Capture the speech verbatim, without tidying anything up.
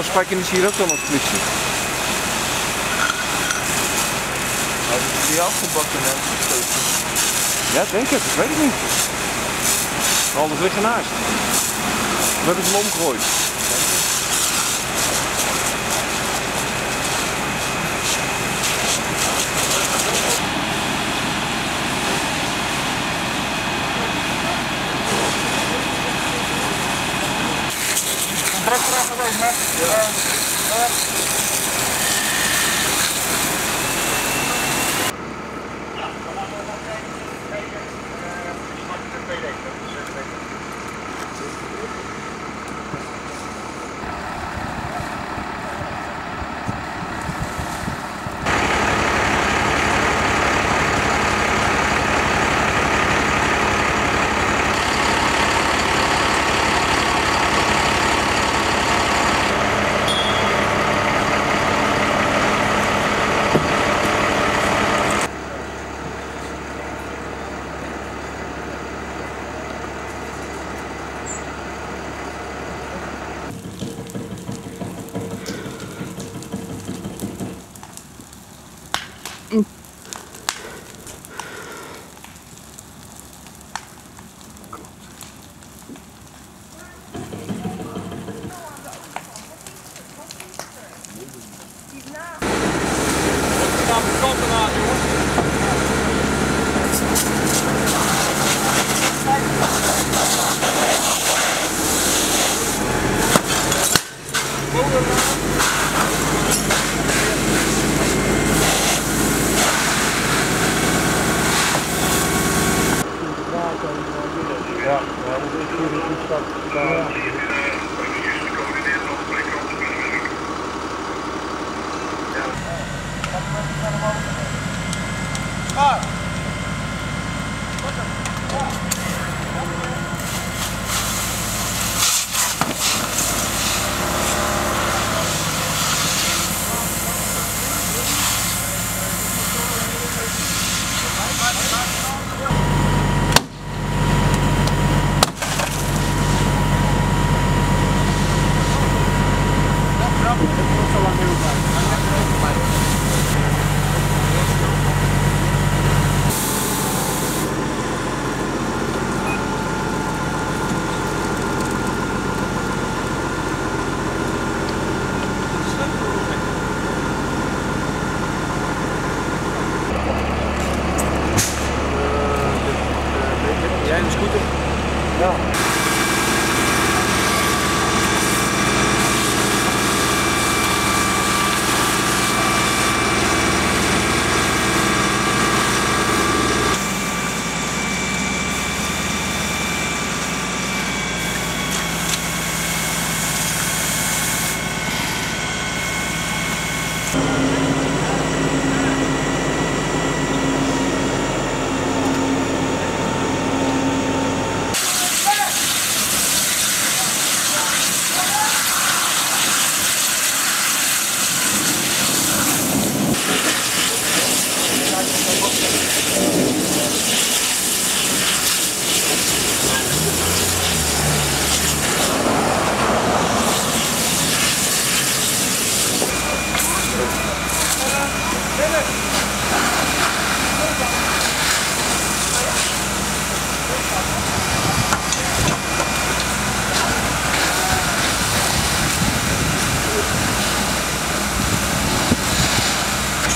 afspraken is hier ook dan op politie. Hij is hier afgebakken en gestoten. Ja, denk ik. Ik weet het niet. Al dat liggen naast. We hebben ze hem omgegooid. Ja. Ja. Ja.